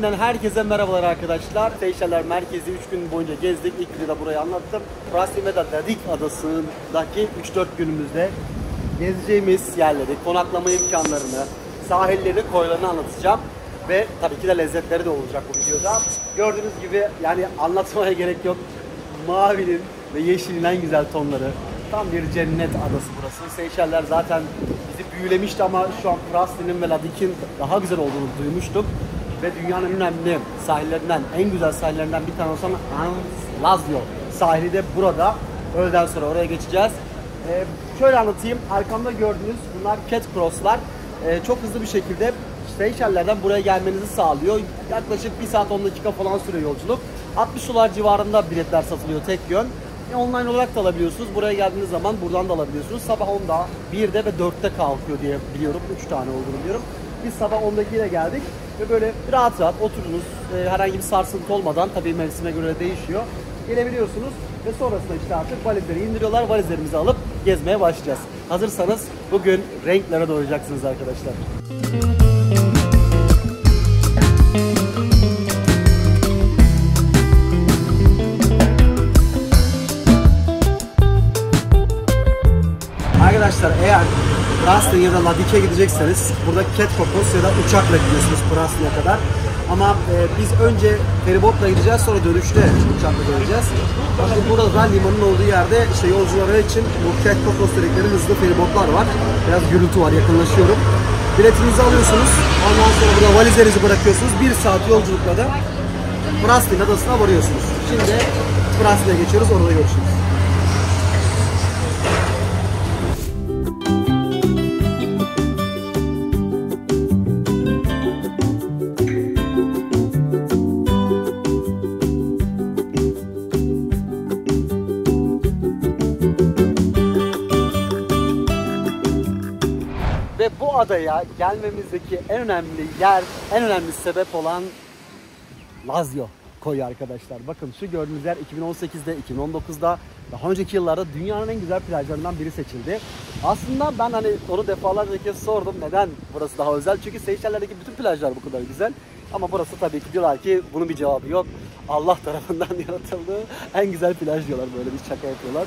Pralin'den herkese merhabalar arkadaşlar. Seyşeller merkezi 3 gün boyunca gezdik. İlk videoda burayı anlattım. Praslin ve La Digue adasındaki 3-4 günümüzde gezeceğimiz yerleri, konaklama imkanlarını, sahilleri, koylarını anlatacağım. Ve tabii ki de lezzetleri de olacak bu videoda. Gördüğünüz gibi yani anlatmaya gerek yok. Mavinin ve yeşilin en güzel tonları. Tam bir cennet adası burası. Seyşeller zaten bizi büyülemişti ama şu an Praslin'in ve La Digue'in daha güzel olduğunu duymuştuk. Ve dünyanın önemli sahillerinden, en güzel sahillerinden bir tanesi olan Lazio sahili de burada. Öğleden sonra oraya geçeceğiz. Şöyle anlatayım. Arkamda gördüğünüz bunlar Catfocos'lar. Çok hızlı bir şekilde Seyşeller'den buraya gelmenizi sağlıyor. Yaklaşık 1 saat 10 dakika falan sürüyor yolculuk. $60 civarında biletler satılıyor tek yön. Online olarak da alabiliyorsunuz. Buraya geldiğiniz zaman buradan da alabiliyorsunuz. Sabah 10'da, 1'de ve 4'te kalkıyor diye biliyorum. 3 tane olduğunu biliyorum. Biz sabah 10'dakiyle geldik ve böyle rahat rahat oturdunuz. Herhangi bir sarsıntı olmadan, tabii mevsime göre değişiyor. Gelebiliyorsunuz ve sonrasında işte artık valizleri indiriyorlar. Valizlerimizi alıp gezmeye başlayacağız. Hazırsanız bugün renklere doyacaksınız arkadaşlar. Arkadaşlar eğer Praslin ya da La Digue'ye gidecekseniz burada Catfocos ya da uçakla gidiyorsunuz Praslin'e kadar. Ama biz önce feribotla gideceğiz, sonra dönüşte uçakla döneceğiz. Bakın burada da limanın olduğu yerde işte yolcuları için bu Catfocos dedikleri hızlı feribotlar var. Biraz gürültü var, yakınlaşıyorum. Biletinizi alıyorsunuz, ondan sonra burada valizlerinizi bırakıyorsunuz. 1 saat yolculukla da Praslin adasına varıyorsunuz. Şimdi Praslin'e geçiyoruz, orada görüşürüz. Adaya gelmemizdeki en önemli yer, en önemli sebep olan Lazio koyu arkadaşlar. Bakın şu gördüğünüz yer 2018'de, 2019'da, daha önceki yıllarda dünyanın en güzel plajlarından biri seçildi. Aslında ben hani onu defalarca kez sordum neden burası daha özel? Çünkü Seyşeller'deki bütün plajlar bu kadar güzel. Ama burası tabii ki diyorlar ki bunun bir cevabı yok. Allah tarafından yaratıldığı en güzel plaj diyorlar, böyle bir şaka yapıyorlar.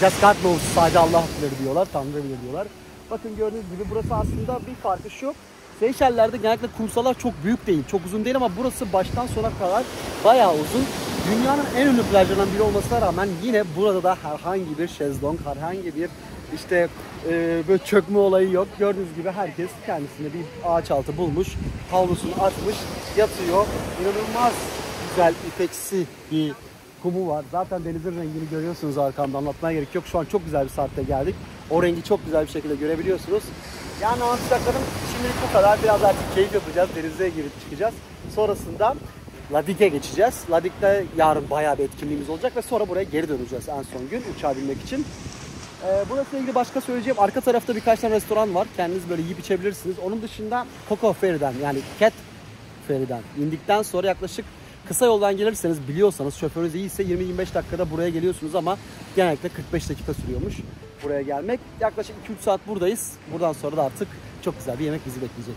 Just God knows, sadece Allah bilir diyorlar, Tanrı bilir diyorlar. Bakın gördüğünüz gibi burası aslında bir farkı şu. Seyşeller'de genellikle kumsalar çok büyük değil, çok uzun değil ama burası baştan sona kadar bayağı uzun. Dünyanın en ünlü plajlarından biri olmasına rağmen yine burada da herhangi bir şezlong, herhangi bir işte böyle çökme olayı yok. Gördüğünüz gibi herkes kendisine bir ağaç altı bulmuş, havlusunu atmış, yatıyor. İnanılmaz güzel ipeksi bir kumu var. Zaten denizin rengini görüyorsunuz, arkamda anlatmaya gerek yok. Şu an çok güzel bir saatte geldik. O rengi çok güzel bir şekilde görebiliyorsunuz. Yani anlatacaklarım şimdilik bu kadar. Biraz artık keyif yapacağız. Denize girip çıkacağız. Sonrasında La Digue'ye geçeceğiz. La Digue'de yarın bayağı bir etkinliğimiz olacak ve sonra buraya geri döneceğiz en son gün uçağa binmek için. Burasıyla ilgili başka söyleyeceğim. Arka tarafta birkaç tane restoran var. Kendiniz böyle yiyip içebilirsiniz. Onun dışında Coco Ferry'den, yani Cat Ferry'den indikten sonra yaklaşık kısa yoldan gelirseniz, biliyorsanız şoförünüz iyiyse 20-25 dakikada buraya geliyorsunuz ama genellikle 45 dakika sürüyormuş buraya gelmek. Yaklaşık 2-3 saat buradayız. Buradan sonra da artık çok güzel bir yemek bizi bekleyecek.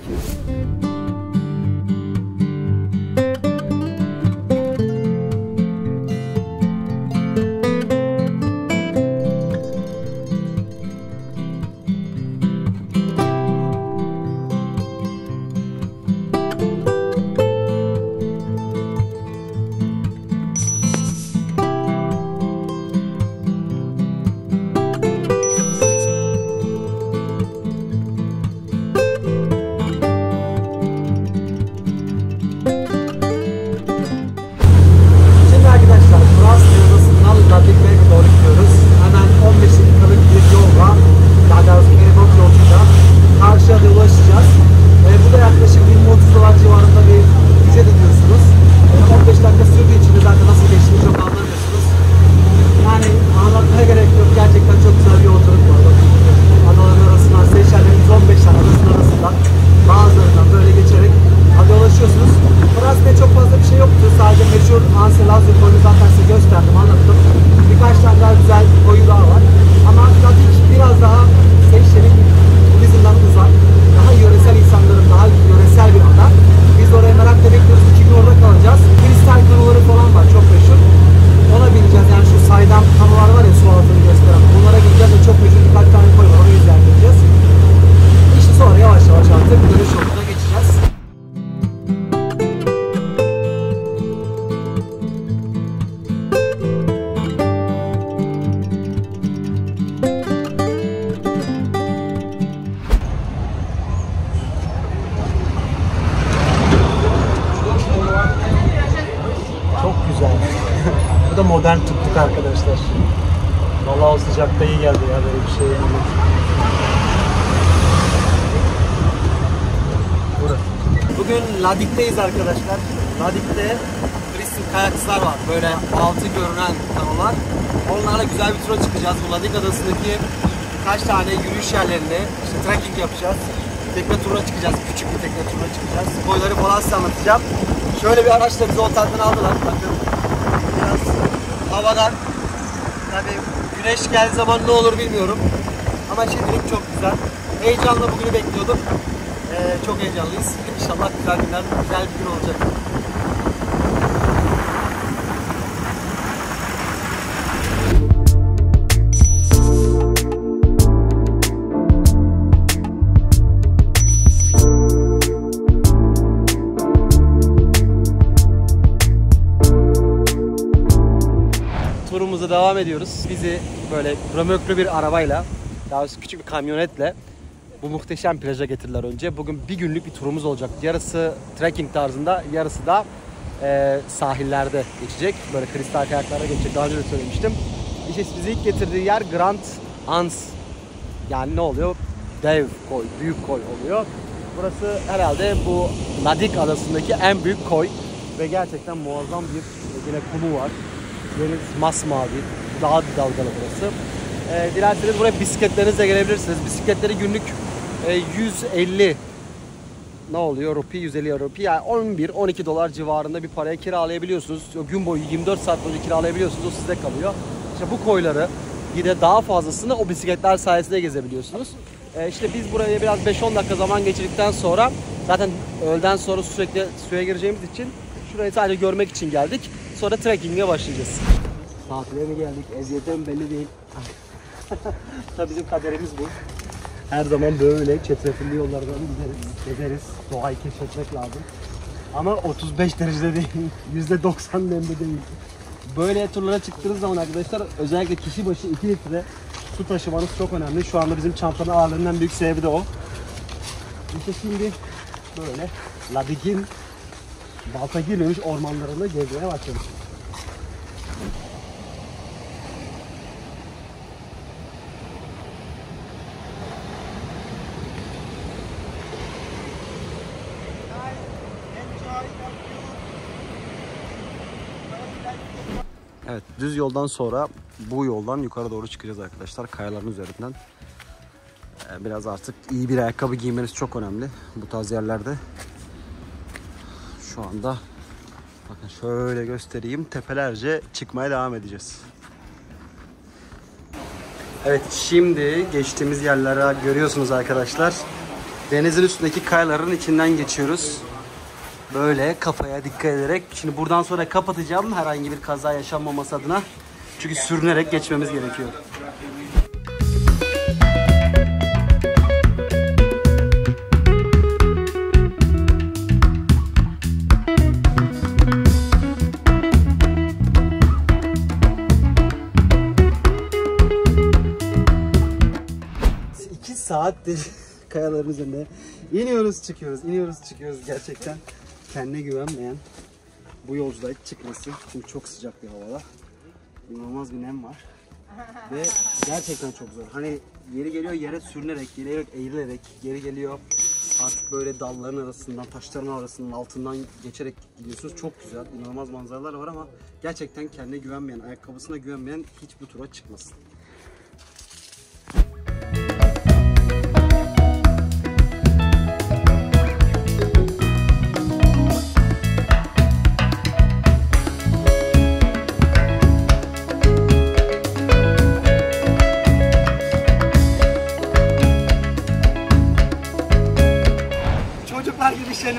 modern tuttuk arkadaşlar. Vallahi o sıcakta iyi geldi ya böyle bir şey yemedik. Bugün La Digue'deyiz arkadaşlar. La Digue'de turistik kayakçılar var. Böyle altı görünen kanolar. Onlarla güzel bir tura çıkacağız. Bu La Digue adasındaki kaç tane yürüyüş yerlerinde işte trekking yapacağız. Tekne turuna çıkacağız. Küçük bir tekne turuna çıkacağız. Boyları falan size anlatacağım. Şöyle bir araçla bizi otelden aldılar. Bakın biraz havadan. Tabii güneş geldiği zaman ne olur bilmiyorum. Ama şimdilik çok güzel. Heyecanla bugünü bekliyordum. Çok heyecanlıyız. İnşallah güzel günler, güzel bir gün olacak. Turumuza devam ediyoruz. Bizi böyle römöklü bir arabayla, daha doğrusu küçük bir kamyonetle bu muhteşem plaja getirdiler önce. Bugün bir günlük bir turumuz olacak. Yarısı trekking tarzında, yarısı da sahillerde geçecek. Böyle kristal kayaklara geçecek. Daha önce de söylemiştim. İşte bizi ilk getirdiği yer Grande Anse. Yani ne oluyor? Dev koy, büyük koy oluyor. Burası herhalde bu La Digue adasındaki en büyük koy. Ve gerçekten muazzam bir yine kumu var. Deniz masmavi. Daha dalgalı burası. Dilerseniz buraya bisikletlerinizle gelebilirsiniz. Bisikletleri günlük 150 ne oluyor? Rupi 150 rupi. Yani 11-12 dolar civarında bir paraya kiralayabiliyorsunuz. O gün boyu 24 saat boyunca kiralayabiliyorsunuz. O size kalıyor. İşte bu koyları yine daha fazlasını o bisikletler sayesinde gezebiliyorsunuz. İşte biz buraya biraz 5-10 dakika zaman geçirdikten sonra zaten öğleden sonra sürekli suya gireceğimiz için şurayı sadece görmek için geldik. Sonra trekking'e başlayacağız. Tatile mi geldik? Eziyete mi belli değil. Tabii bizim kaderimiz bu. Her zaman böyle çetrefilli yollardan gideriz, gezeriz. Doğayı keşfetmek lazım. Ama 35 derecede değil, %90 nemde değil. Böyle turlara çıktığınız zaman arkadaşlar özellikle kişi başı 2 litre su taşımanız çok önemli. Şu anda bizim çantanın ağırlığından büyük sebebi de o. İşte şimdi böyle La Digue'nin balta girmemiş ormanlarında gezmeye başladık. Evet, düz yoldan sonra bu yoldan yukarı doğru çıkacağız arkadaşlar, kayaların üzerinden. Biraz artık iyi bir ayakkabı giymeniz çok önemli bu tarz yerlerde. Şu anda bakın şöyle göstereyim, tepelerce çıkmaya devam edeceğiz. Evet, şimdi geçtiğimiz yerlere görüyorsunuz arkadaşlar. Denizin üstündeki kayaların içinden geçiyoruz. Böyle kafaya dikkat ederek. Şimdi buradan sonra kapatacağım herhangi bir kaza yaşanmaması adına. Çünkü sürünerek geçmemiz gerekiyor. İki saattir kayaların üzerinde iniyoruz çıkıyoruz, iniyoruz çıkıyoruz gerçekten. Kendine güvenmeyen bu yolcuda hiç çıkmasın. Çünkü çok sıcak bir havada. İnanılmaz bir nem var. Ve gerçekten çok zor. Hani yeri geliyor yere sürünerek, yere eğilerek, geri geliyor artık böyle dalların arasından, taşların arasından, altından geçerek gidiyorsunuz. Çok güzel, inanılmaz manzaralar var ama gerçekten kendine güvenmeyen, ayakkabısına güvenmeyen hiç bu tura çıkmasın.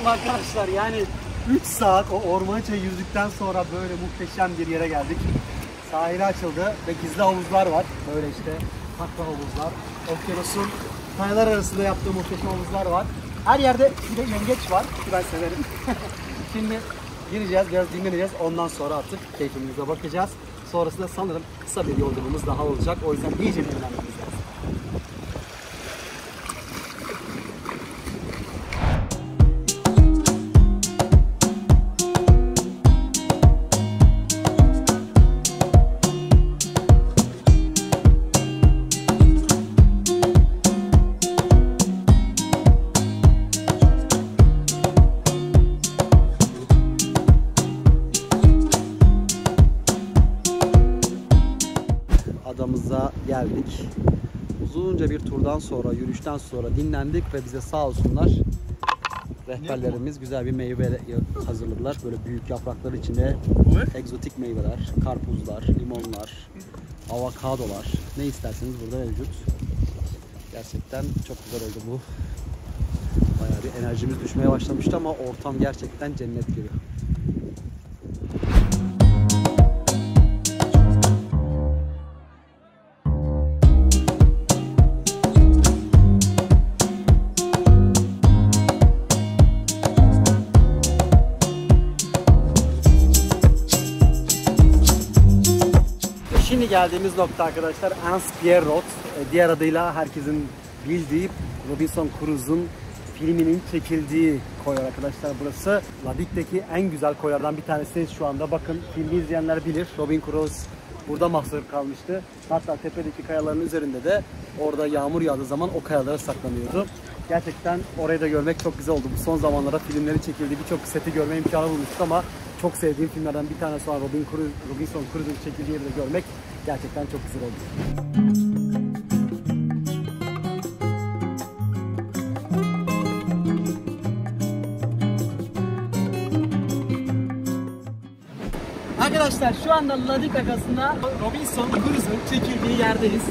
Arkadaşlar yani 3 saat o ormanca yüzdükten sonra böyle muhteşem bir yere geldik. Sahile açıldı ve gizli havuzlar var. Böyle işte farklı havuzlar. Okyanusun kayalar arasında yaptığı muhteşem havuzlar var. Her yerde bir de yengeç var ki ben severim. Şimdi gireceğiz, biraz dinleneceğiz. Ondan sonra artık keyfimize bakacağız. Sonrasında sanırım kısa bir yolculuğumuz daha olacak. O yüzden iyice dinlenmemiz lazım. geldik. Uzunca bir turdan sonra, yürüyüşten sonra dinlendik ve bize sağ olsunlar rehberlerimiz güzel bir meyve hazırladılar. Böyle büyük yapraklar içinde egzotik meyveler, karpuzlar, limonlar, avokadolar, ne isterseniz burada mevcut. Gerçekten çok güzel oldu bu. Bayağı bir enerjimiz düşmeye başlamıştı ama ortam gerçekten cennet gibi. Şimdi geldiğimiz nokta arkadaşlar Anne's Pierrot, diğer adıyla herkesin bildiği Robinson Crusoe'un filminin çekildiği koy arkadaşlar burası. La Digue'deki en güzel koylardan bir tanesi şu anda. Bakın filmi izleyenler bilir. Robin Crusoe burada mahsur kalmıştı. Hatta tepedeki kayaların üzerinde de orada yağmur yağdığı zaman o kayalara saklanıyordu. Gerçekten orayı da görmek çok güzel oldu. Bu son zamanlara filmlerin çekildiği birçok seti görme imkanı bulmuştuk ama çok sevdiğim filmlerden bir tanesi olan Robinson Crusoe'nun çekildiği yeri de görmek gerçekten çok güzel oldu. Arkadaşlar şu anda La Digue adasında Robinson Crusoe'nun çekildiği yerdeyiz.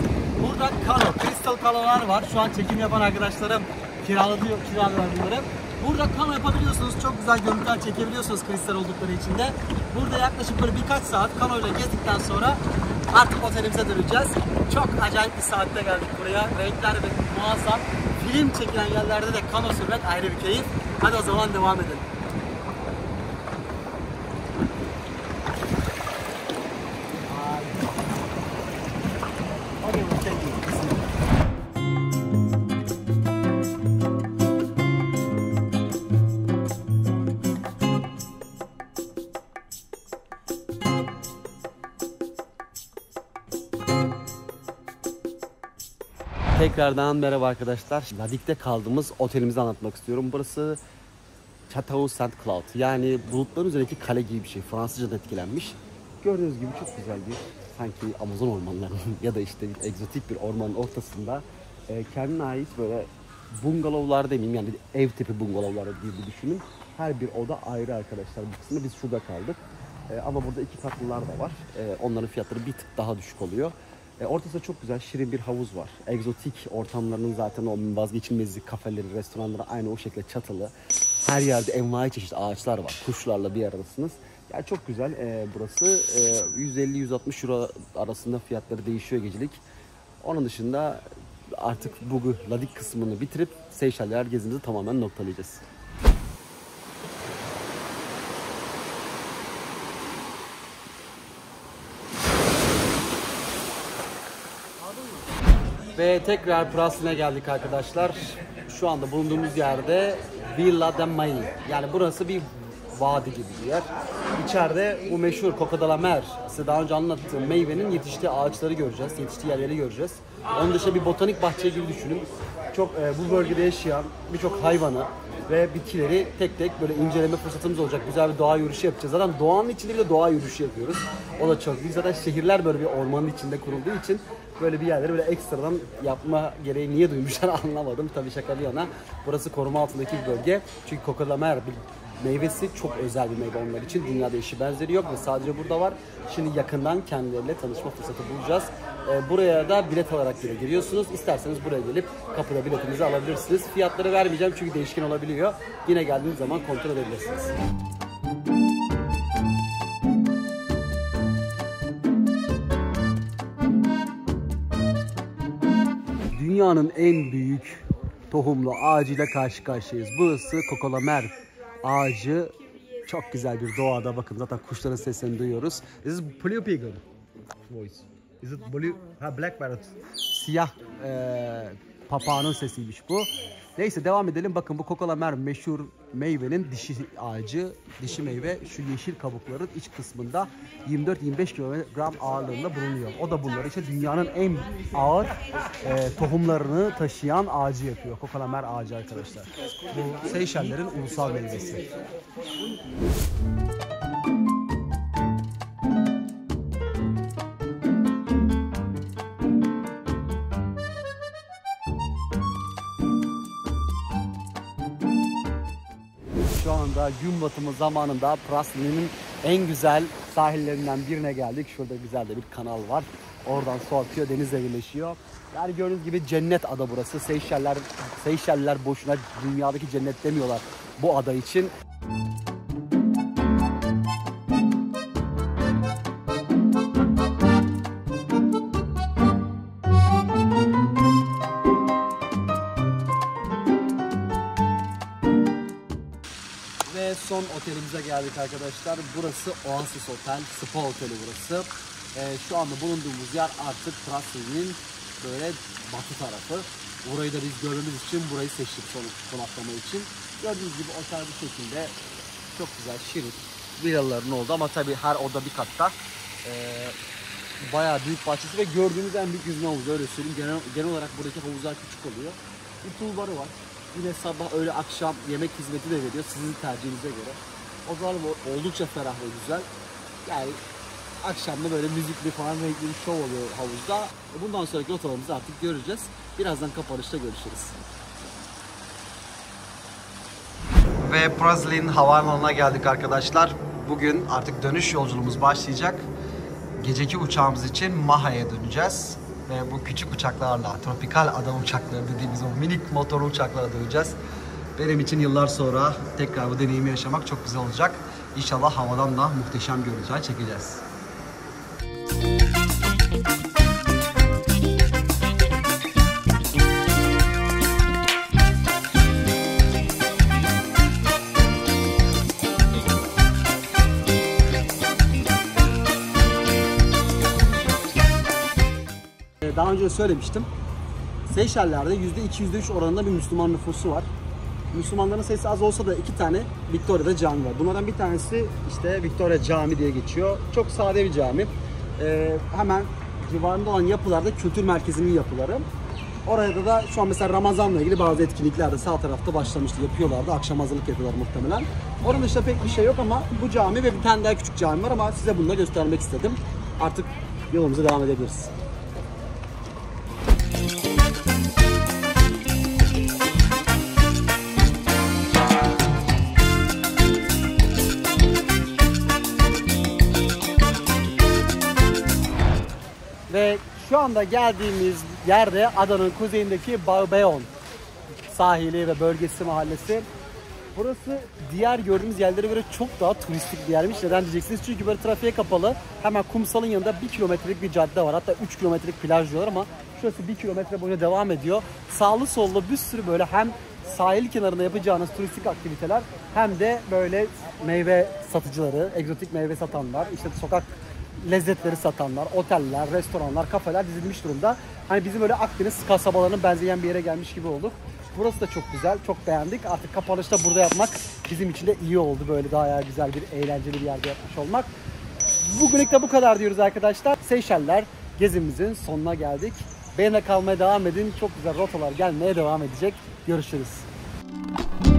Burada kano, kristal kanolar var. Şu an çekim yapan arkadaşlarım kiraladılar bunları. Burada kano yapabiliyorsunuz. Çok güzel görüntüler çekebiliyorsunuz kristal oldukları için de. Burada yaklaşık böyle birkaç saat kanoyla gezdikten sonra artık otelimize döneceğiz. Çok acayip bir saatte geldik buraya. Renkler de muazzam. Film çekilen yerlerde de kano sürmek ayrı bir keyif. Hadi o zaman devam edelim. Tekrardan merhaba arkadaşlar. La Digue'de kaldığımız otelimizi anlatmak istiyorum. Burası Chateau Saint Cloud. Yani bulutların üzerindeki kale gibi bir şey. Fransızca'dan etkilenmiş. Gördüğünüz gibi çok güzel bir sanki Amazon ormanlarının ya da işte bir egzotik bir ormanın ortasında kendine ait böyle bungalovlar demeyeyim yani ev tipi bungalovlar gibi düşünün. Her bir oda ayrı arkadaşlar. Bu kısmı biz şurada kaldık. Ama burada iki katlılar da var. Onların fiyatları bir tık daha düşük oluyor. Ortasında çok güzel şirin bir havuz var. Egzotik ortamlarının zaten o vazgeçilmezlik kafeleri, restoranları aynı o şekilde çatılı. Her yerde envai çeşit ağaçlar var. Kuşlarla bir aradasınız. Yani çok güzel burası. 150-160 euro arasında fiyatları değişiyor gecelik. Onun dışında artık bugün La Digue kısmını bitirip Seyşeller gezimizi tamamen noktalayacağız. Ve tekrar Praslin'e geldik arkadaşlar. Şu anda bulunduğumuz yerde Valle de Mai. Yani burası bir vadi gibi bir yer. İçeride bu meşhur Coco de Mer, size daha önce anlattığım meyvenin yetiştiği ağaçları göreceğiz, yetiştiği yerleri göreceğiz. Onun dışında bir botanik bahçe gibi düşünün. Çok bu bölgede yaşayan birçok hayvanı ve bitkileri tek tek böyle inceleme fırsatımız olacak. Güzel bir doğa yürüyüşü yapacağız. Zaten doğanın içinde bile doğa yürüyüşü yapıyoruz. O da çok. Biz zaten şehirler böyle bir ormanın içinde kurulduğu için böyle bir yerleri böyle ekstradan yapma gereği niye duymuşlar anlamadım. Tabii şaka bir yana. Burası koruma altındaki bir bölge. Çünkü Coco de Mer meyvesi çok özel bir meyve onlar için. Dünyada eşi benzeri yok ve sadece burada var. Şimdi yakından kendileriyle tanışma fırsatı bulacağız. Buraya da bilet alarak bile giriyorsunuz. İsterseniz buraya gelip kapıda biletinizi alabilirsiniz. Fiyatları vermeyeceğim çünkü değişken olabiliyor. Yine geldiğiniz zaman kontrol edebilirsiniz. Dünyanın en büyük tohumlu ağacıyla karşı karşıyayız. Burası Coco de Mer ağacı. Çok güzel bir doğada. Bakın zaten kuşların sesini duyuyoruz. This is blue eagle voice. Is it blue? Ha, black parrot. Siyah papağanın sesiymiş bu. Neyse devam edelim. Bakın bu Coco de Mer meşhur meyvenin dişi ağacı, dişi meyve şu yeşil kabukların iç kısmında 24-25 kilogram ağırlığında bulunuyor. O da bunları işte dünyanın en ağır tohumlarını taşıyan ağacı yapıyor. Coco de Mer ağacı arkadaşlar. Bu Seyşeller'in ulusal meyvesi. şu anda gün batımı zamanında Praslin'in en güzel sahillerinden birine geldik. Şurada güzel de bir kanal var. Oradan su akıyor, denizle birleşiyor. Yani gördüğünüz gibi cennet ada burası. Seyşeller boşuna dünyadaki cennet demiyorlar bu ada için. Ve son otelimize geldik arkadaşlar. Burası Oasis Otel, spa oteli burası. Şu anda bulunduğumuz yer artık Praslin'in böyle batı tarafı. Orayı da biz görmemiz için burayı seçtik konaklama için. Gördüğünüz gibi otel bu şekilde çok güzel şirin villaların oldu ama tabii her oda bir katta. Bayağı büyük bahçesi ve gördüğünüz en büyük yüzme havuzu, öyle söyleyeyim. Genel olarak buradaki havuzlar küçük oluyor. Bir tulbarı var. Yine sabah, öğle, akşam yemek hizmeti de veriyor sizin tercihinize göre. Odalar oldukça ferah ve güzel. Yani akşamda böyle müzikli falan renkli bir şov oluyor havuzda. Bundan sonraki rotalarımızı artık göreceğiz. Birazdan kapanışta görüşürüz. Ve Praslin havalimanına geldik arkadaşlar. Bugün artık dönüş yolculuğumuz başlayacak. Geceki uçağımız için Maha'ya döneceğiz. Ve bu küçük uçaklarla, tropikal ada uçakları dediğimiz o minik motorlu uçaklara döneceğiz. Benim için yıllar sonra tekrar bu deneyimi yaşamak çok güzel olacak. İnşallah havadan da muhteşem görüntüler çekeceğiz. Daha önce söylemiştim. Seyşeller'de %2-%3 oranında bir Müslüman nüfusu var. Müslümanların sayısı az olsa da iki tane Victoria'da cami var. Bunlardan bir tanesi işte Victoria Camii diye geçiyor. Çok sade bir cami. Hemen civarında olan yapılarda kültür merkezinin yapıları. Orada da şu an mesela Ramazan'la ilgili bazı etkinlikler de sağ tarafta başlamıştı, yapıyorlardı. Akşam hazırlık yapıyorlar muhtemelen. Orada dışında pek bir şey yok ama bu cami ve bir tane daha küçük cami var ama size bunları göstermek istedim. Artık yolumuza devam edebiliriz. Ve şu anda geldiğimiz yerde adanın kuzeyindeki Beau Vallon sahili ve bölgesi mahallesi. Burası diğer gördüğümüz yerlere göre çok daha turistik bir yermiş. Neden diyeceksiniz? Çünkü böyle trafiğe kapalı. Hemen kumsalın yanında 1 kilometrelik bir cadde var. Hatta 3 kilometrelik plaj diyorlar ama şurası 1 kilometre boyunca devam ediyor. Sağlı sollu bir sürü böyle hem sahil kenarında yapacağınız turistik aktiviteler hem de böyle meyve satıcıları, egzotik meyve satanlar, işte sokak lezzetleri satanlar, oteller, restoranlar, kafeler dizilmiş durumda. Hani bizim böyle Akdeniz kasabalarının benzeyen bir yere gelmiş gibi olduk. Burası da çok güzel, çok beğendik. Artık kapanışta burada yapmak bizim için de iyi oldu. Böyle daha güzel bir, eğlenceli bir yerde yapmış olmak. Bugünlük de bu kadar diyoruz arkadaşlar. Seyşeller gezimizin sonuna geldik. Benimle kalmaya devam edin. Çok güzel rotalar gelmeye devam edecek. Görüşürüz.